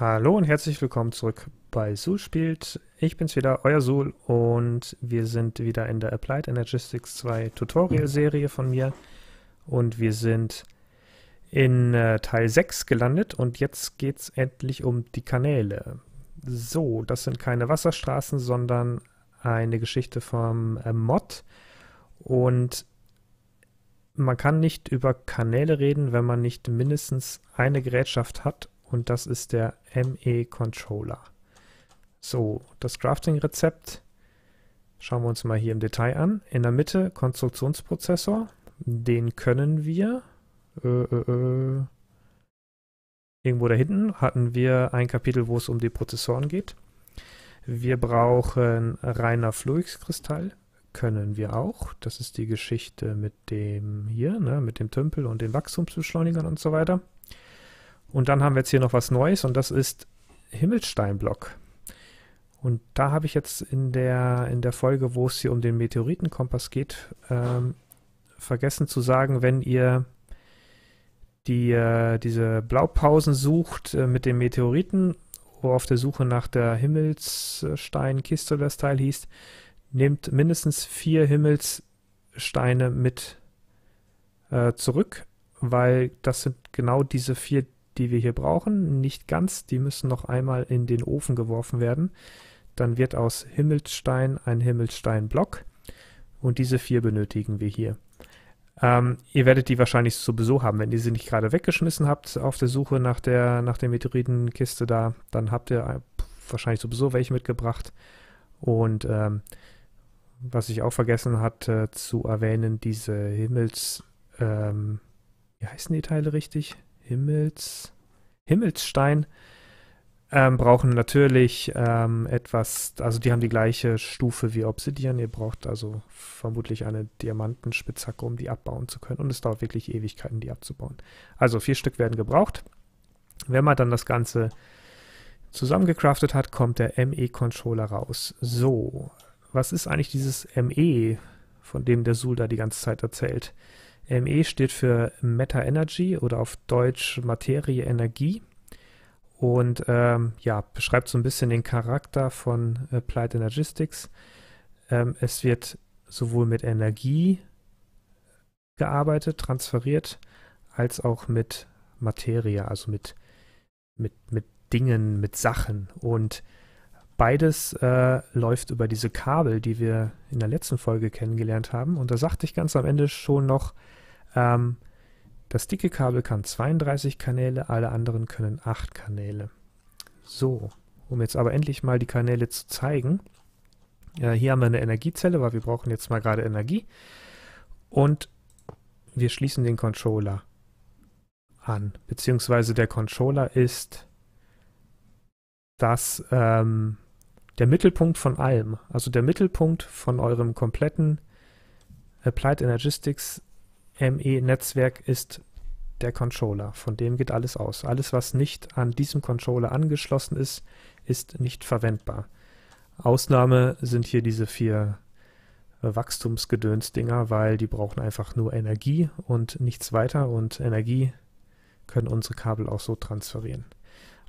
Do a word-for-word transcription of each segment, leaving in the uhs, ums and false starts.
Hallo und herzlich willkommen zurück bei Sul spielt. Ich bin's wieder, euer Sul, und wir sind wieder in der Applied Energistics zwei Tutorial-Serie von mir und wir sind in äh, Teil sechs gelandet und jetzt geht's endlich um die Kanäle. So, das sind keine Wasserstraßen, sondern eine Geschichte vom äh, Mod und man kann nicht über Kanäle reden, wenn man nicht mindestens eine Gerätschaft hat. Und das ist der M E-Controller. So, das Crafting-Rezept schauen wir uns mal hier im Detail an. In der Mitte Konstruktionsprozessor. Den können wir. Äh, äh, äh. Irgendwo da hinten hatten wir ein Kapitel, wo es um die Prozessoren geht. Wir brauchen reiner Fluix-Kristall. Können wir auch. Das ist die Geschichte mit dem hier, ne, mit dem Tümpel und den Wachstumsbeschleunigern und so weiter. Und dann haben wir jetzt hier noch was Neues und das ist Himmelssteinblock. Und da habe ich jetzt in der, in der Folge, wo es hier um den Meteoritenkompass geht, ähm, vergessen zu sagen, wenn ihr die, äh, diese Blaupausen sucht äh, mit den Meteoriten, wo auf der Suche nach der Himmelssteinkiste das Teil hieß, nehmt mindestens vier Himmelssteine mit äh, zurück, weil das sind genau diese vier, die wir hier brauchen, nicht ganz, die müssen noch einmal in den Ofen geworfen werden. Dann wird aus Himmelsstein ein Himmelssteinblock und diese vier benötigen wir hier. Ähm, ihr werdet die wahrscheinlich sowieso haben, wenn ihr sie nicht gerade weggeschmissen habt auf der Suche nach der, nach der Meteoritenkiste da, dann habt ihr wahrscheinlich sowieso welche mitgebracht. Und ähm, was ich auch vergessen hatte zu erwähnen, diese Himmels... Ähm, wie heißen die Teile richtig? Himmels, Himmelsstein ähm, brauchen natürlich ähm, etwas, also die haben die gleiche Stufe wie Obsidian. Ihr braucht also vermutlich eine Diamantenspitzhacke, um die abbauen zu können. Und es dauert wirklich Ewigkeiten, die abzubauen. Also vier Stück werden gebraucht. Wenn man dann das Ganze zusammengecraftet hat, kommt der M E-Controller raus. So, was ist eigentlich dieses M E, von dem der Sul da die ganze Zeit erzählt? M E steht für Meta-Energy oder auf Deutsch Materie Energie und ähm, ja, beschreibt so ein bisschen den Charakter von Applied Energistics. Ähm, es wird sowohl mit Energie gearbeitet, transferiert, als auch mit Materie, also mit, mit, mit Dingen, mit Sachen. Und beides äh, läuft über diese Kabel, die wir in der letzten Folge kennengelernt haben. Und da sagte ich ganz am Ende schon noch, ähm, das dicke Kabel kann zweiunddreißig Kanäle, alle anderen können acht Kanäle. So, um jetzt aber endlich mal die Kanäle zu zeigen. Äh, hier haben wir eine Energiezelle, weil wir brauchen jetzt mal gerade Energie. Und wir schließen den Controller an. Beziehungsweise der Controller ist das... Ähm, der Mittelpunkt von allem, also der Mittelpunkt von eurem kompletten Applied Energistics M E-Netzwerk ist der Controller. Von dem geht alles aus. Alles, was nicht an diesem Controller angeschlossen ist, ist nicht verwendbar. Ausnahme sind hier diese vier Wachstumsgedöns-Dinger, weil die brauchen einfach nur Energie und nichts weiter. Und Energie können unsere Kabel auch so transferieren.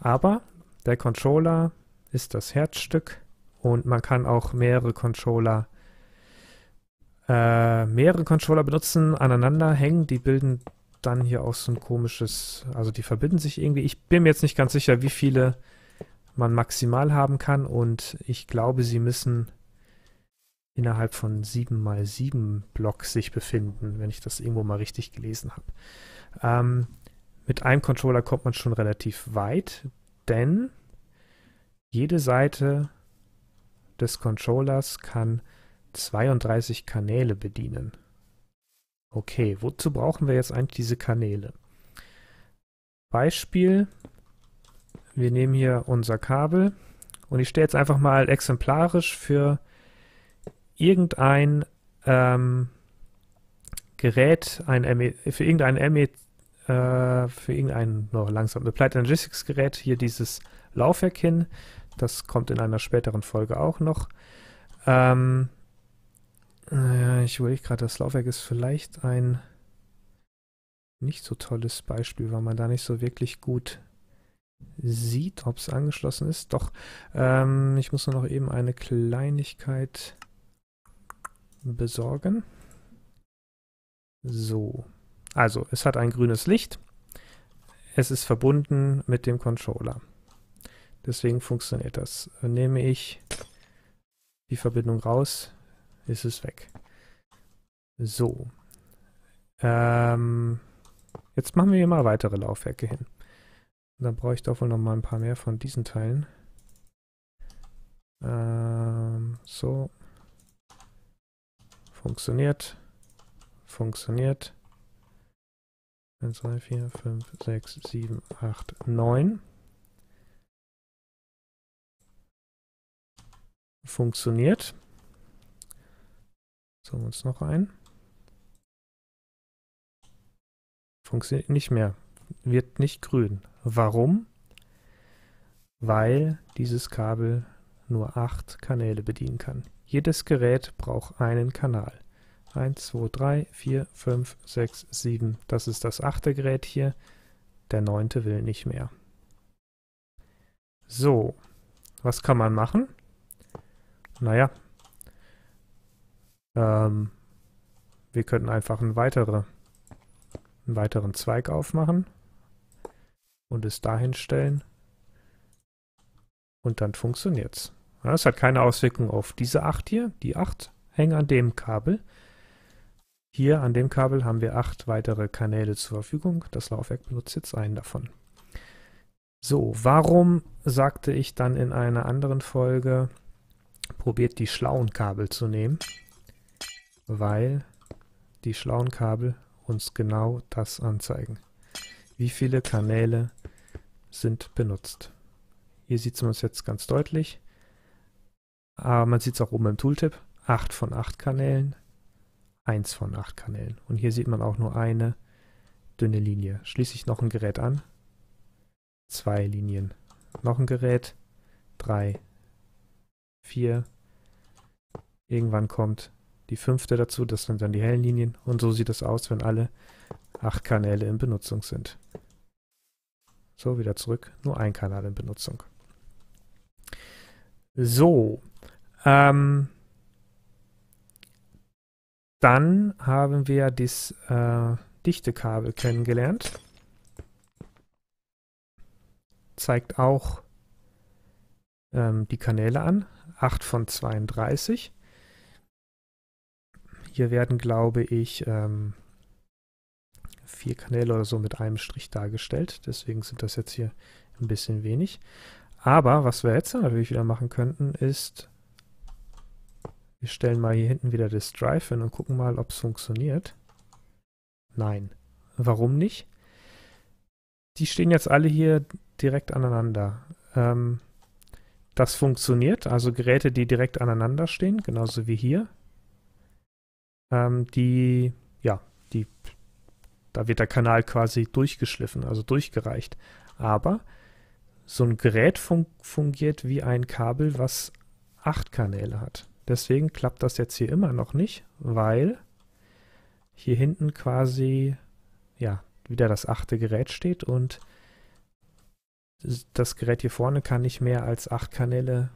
Aber der Controller ist das Herzstück und man kann auch mehrere Controller äh, mehrere Controller benutzen, aneinander hängen, die bilden dann hier auch so ein komisches, also die verbinden sich irgendwie. Ich bin mir jetzt nicht ganz sicher, wie viele man maximal haben kann und ich glaube, sie müssen innerhalb von sieben mal sieben Blocks sich befinden, wenn ich das irgendwo mal richtig gelesen habe. Ähm, mit einem Controller kommt man schon relativ weit, denn jede Seite des Controllers kann zweiunddreißig Kanäle bedienen. Okay, wozu brauchen wir jetzt eigentlich diese Kanäle? Beispiel, wir nehmen hier unser Kabel und ich stelle jetzt einfach mal exemplarisch für irgendein ähm, Gerät, ein M E, für irgendein M E, äh, für irgendein, noch oh, langsam, Applied Energistics Gerät hier dieses Laufwerk hin. Das kommt in einer späteren Folge auch noch. Ähm, äh, ich überlege gerade, das Laufwerk ist vielleicht ein nicht so tolles Beispiel, weil man da nicht so wirklich gut sieht, ob es angeschlossen ist. Doch, ähm, ich muss nur noch eben eine Kleinigkeit besorgen. So, also es hat ein grünes Licht. Es ist verbunden mit dem Controller. Deswegen funktioniert das. Nehme ich die Verbindung raus, ist es weg. So. Ähm, jetzt machen wir hier mal weitere Laufwerke hin. Dann brauche ich doch wohl noch mal ein paar mehr von diesen Teilen. Ähm, so. Funktioniert. Funktioniert. eins, zwei, vier, fünf, sechs, sieben, acht, neun. Funktioniert. So, uns noch ein. Funktioniert nicht mehr. Wird nicht grün. Warum? Weil dieses Kabel nur acht Kanäle bedienen kann. Jedes Gerät braucht einen Kanal. eins, zwei, drei, vier, fünf, sechs, sieben. Das ist das achte Gerät hier. Der neunte will nicht mehr. So, was kann man machen? Naja, ähm, wir könnten einfach einen, weitere, einen weiteren Zweig aufmachen und es dahin stellen und dann funktioniert es. Ja, es hat keine Auswirkung auf diese acht hier. Die acht hängen an dem Kabel. Hier an dem Kabel haben wir acht weitere Kanäle zur Verfügung. Das Laufwerk benutzt jetzt einen davon. So, warum sagte ich dann in einer anderen Folge, probiert die schlauen Kabel zu nehmen? Weil die schlauen Kabel uns genau das anzeigen. Wie viele Kanäle sind benutzt? Hier sieht man es jetzt ganz deutlich. Aber man sieht es auch oben im Tooltip. acht von acht Kanälen. eins von acht Kanälen. Und hier sieht man auch nur eine dünne Linie. Schließe ich noch ein Gerät an. Zwei Linien. Noch ein Gerät. Drei. Vier. Irgendwann kommt die fünfte dazu. Das sind dann die hellen Linien. Und so sieht das aus, wenn alle acht Kanäle in Benutzung sind. So, wieder zurück. Nur ein Kanal in Benutzung. So. Ähm... Dann haben wir das äh, dichte Kabel kennengelernt. Zeigt auch ähm, die Kanäle an. acht von zweiunddreißig. Hier werden, glaube ich, ähm, vier Kanäle oder so mit einem Strich dargestellt. Deswegen sind das jetzt hier ein bisschen wenig. Aber was wir jetzt natürlich wieder machen könnten, ist... Wir stellen mal hier hinten wieder das Drive hin und gucken mal, ob es funktioniert. Nein. Warum nicht? Die stehen jetzt alle hier direkt aneinander. Ähm, das funktioniert, also Geräte, die direkt aneinander stehen, genauso wie hier. Ähm, die, ja, die, da wird der Kanal quasi durchgeschliffen, also durchgereicht. Aber so ein Gerät fun- fungiert wie ein Kabel, was acht Kanäle hat. Deswegen klappt das jetzt hier immer noch nicht, weil hier hinten quasi ja wieder das achte Gerät steht und das Gerät hier vorne kann nicht mehr als acht Kanäle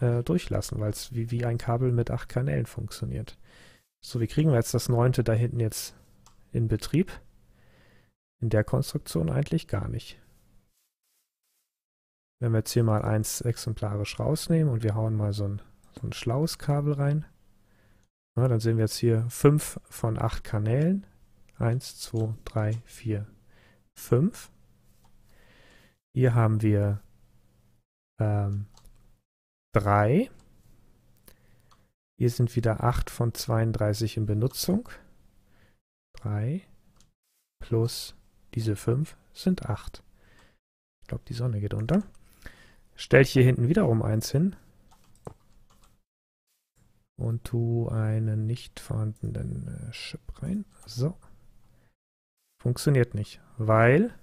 äh, durchlassen, weil es wie, wie ein Kabel mit acht Kanälen funktioniert. So, wie kriegen wir jetzt das neunte da hinten jetzt in Betrieb? In der Konstruktion eigentlich gar nicht. Wenn wir jetzt hier mal eins exemplarisch rausnehmen und wir hauen mal so ein ein schlaues Kabel rein. Ja, dann sehen wir jetzt hier fünf von acht Kanälen. eins, zwei, drei, vier, fünf. Hier haben wir ähm, drei. Hier sind wieder acht von zweiunddreißig in Benutzung. drei plus diese fünf sind acht. Ich glaube, die Sonne geht unter. Stell ich hier hinten wiederum eins hin. Und tu einen nicht vorhandenen Chip rein. So. Funktioniert nicht, weil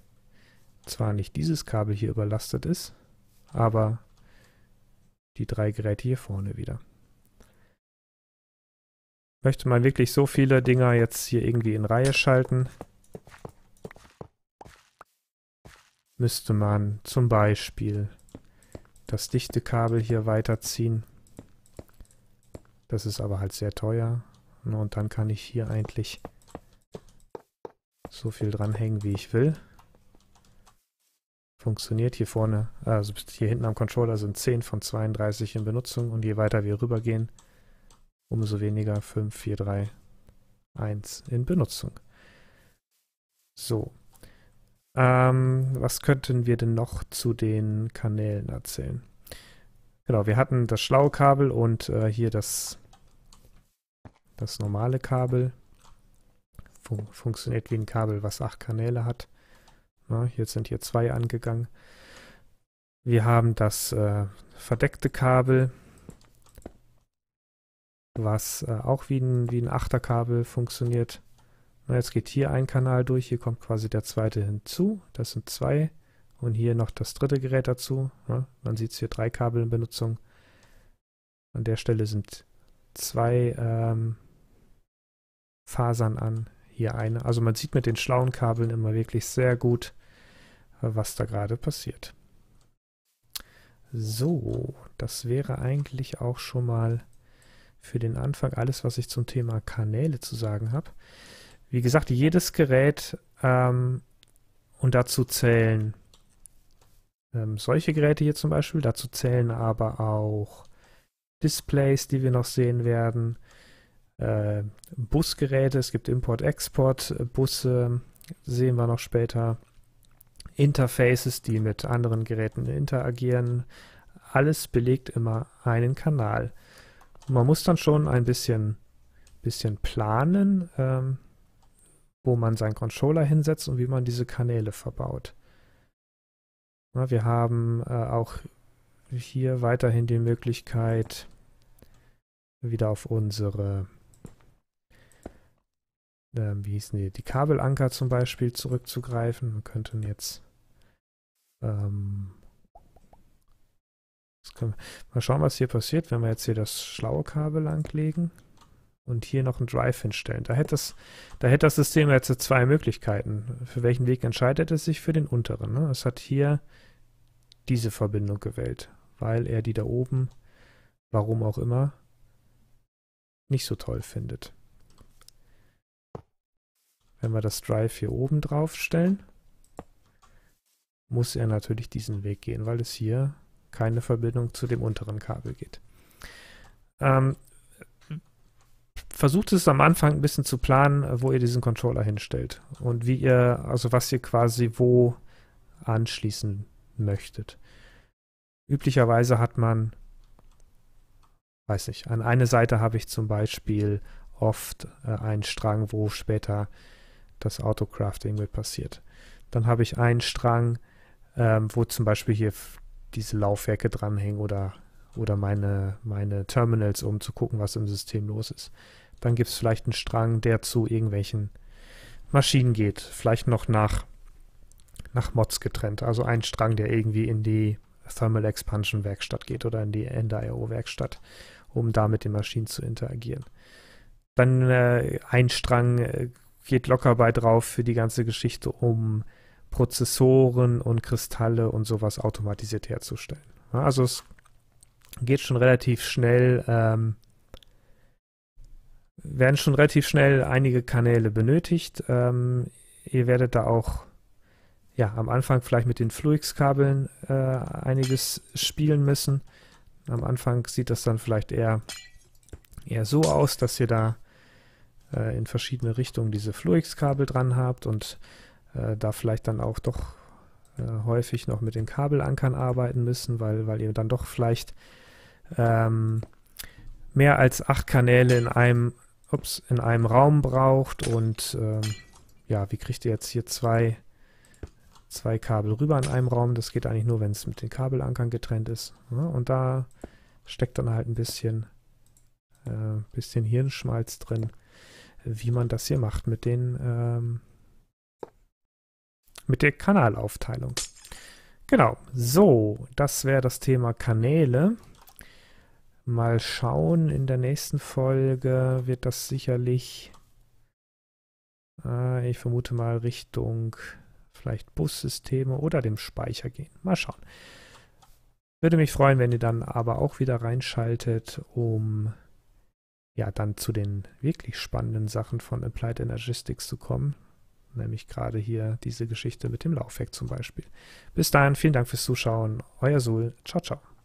zwar nicht dieses Kabel hier überlastet ist, aber die drei Geräte hier vorne wieder. Möchte man wirklich so viele Dinger jetzt hier irgendwie in Reihe schalten, müsste man zum Beispiel das dichte Kabel hier weiterziehen. Das ist aber halt sehr teuer. Und dann kann ich hier eigentlich so viel dranhängen, wie ich will. Funktioniert hier vorne, also hier hinten am Controller sind zehn von zweiunddreißig in Benutzung und je weiter wir rübergehen, umso weniger fünf, vier, drei, eins in Benutzung. So, ähm, was könnten wir denn noch zu den Kanälen erzählen? Genau, wir hatten das schlaue Kabel und äh, hier das, das normale Kabel. Fun- funktioniert wie ein Kabel, was acht Kanäle hat. Na, jetzt sind hier zwei angegangen. Wir haben das äh, verdeckte Kabel, was äh, auch wie ein, wie ein Achterkabel funktioniert. Na, jetzt geht hier ein Kanal durch, hier kommt quasi der zweite hinzu. Das sind zwei. Und hier noch das dritte Gerät dazu. Na, man sieht es hier, drei Kabel in Benutzung. An der Stelle sind zwei ähm, Fasern an. Hier eine. Also man sieht mit den schlauen Kabeln immer wirklich sehr gut, was da gerade passiert. So, das wäre eigentlich auch schon mal für den Anfang alles, was ich zum Thema Kanäle zu sagen habe. Wie gesagt, jedes Gerät ähm, und dazu zählen ähm, solche Geräte hier zum Beispiel, dazu zählen aber auch Displays, die wir noch sehen werden, Busgeräte, es gibt Import-Export-Busse, sehen wir noch später, Interfaces, die mit anderen Geräten interagieren, alles belegt immer einen Kanal. Man muss dann schon ein bisschen, bisschen planen, ähm, wo man seinen Controller hinsetzt und wie man diese Kanäle verbaut. Na, wir haben äh, auch hier weiterhin die Möglichkeit, wieder auf unsere wie hießen die, die Kabelanker zum Beispiel zurückzugreifen. Wir könnten jetzt ähm, wir, mal schauen, was hier passiert, wenn wir jetzt hier das schlaue Kabel anlegen und hier noch einen Drive hinstellen. Da hätte das, da hätte das System jetzt zwei Möglichkeiten. Für welchen Weg entscheidet es sich? Für den unteren. Ne? Es hat hier diese Verbindung gewählt, weil er die da oben, warum auch immer, nicht so toll findet. Wenn wir das Drive hier oben drauf stellen, muss er natürlich diesen Weg gehen, weil es hier keine Verbindung zu dem unteren Kabel geht. Ähm, versucht es am Anfang ein bisschen zu planen, wo ihr diesen Controller hinstellt und wie ihr, also was ihr quasi wo anschließen möchtet. Üblicherweise hat man, weiß nicht, an eine Seite habe ich zum Beispiel oft äh, einen Strang, wo später das Autocrafting mit passiert. Dann habe ich einen Strang, ähm, wo zum Beispiel hier diese Laufwerke dranhängen oder, oder meine, meine Terminals, um zu gucken, was im System los ist. Dann gibt es vielleicht einen Strang, der zu irgendwelchen Maschinen geht. Vielleicht noch nach, nach Mods getrennt. Also ein Strang, der irgendwie in die Thermal Expansion Werkstatt geht oder in die Ender I O Werkstatt, um da mit den Maschinen zu interagieren. Dann äh, ein Strang äh, geht locker bei drauf für die ganze Geschichte, um Prozessoren und Kristalle und sowas automatisiert herzustellen. Ja, also es geht schon relativ schnell, ähm, werden schon relativ schnell einige Kanäle benötigt. Ähm, ihr werdet da auch ja, am Anfang vielleicht mit den Fluix-Kabeln äh, einiges spielen müssen. Am Anfang sieht das dann vielleicht eher, eher so aus, dass ihr da äh, in verschiedene Richtungen diese Fluix-Kabel dran habt und äh, da vielleicht dann auch doch äh, häufig noch mit den Kabelankern arbeiten müssen, weil, weil ihr dann doch vielleicht ähm, mehr als acht Kanäle in einem, ups, in einem Raum braucht und ähm, ja, wie kriegt ihr jetzt hier zwei Zwei Kabel rüber in einem Raum, das geht eigentlich nur, wenn es mit den Kabelankern getrennt ist. Ja, und da steckt dann halt ein bisschen, äh, bisschen Hirnschmalz drin, wie man das hier macht mit den ähm, mit der Kanalaufteilung. Genau, so, das wäre das Thema Kanäle. Mal schauen, in der nächsten Folge wird das sicherlich, äh, ich vermute mal Richtung vielleicht Bussysteme oder dem Speicher gehen. Mal schauen. Würde mich freuen, wenn ihr dann aber auch wieder reinschaltet, um ja dann zu den wirklich spannenden Sachen von Applied Energistics zu kommen. Nämlich gerade hier diese Geschichte mit dem Laufwerk zum Beispiel. Bis dahin, vielen Dank fürs Zuschauen. Euer Sul. Ciao, ciao.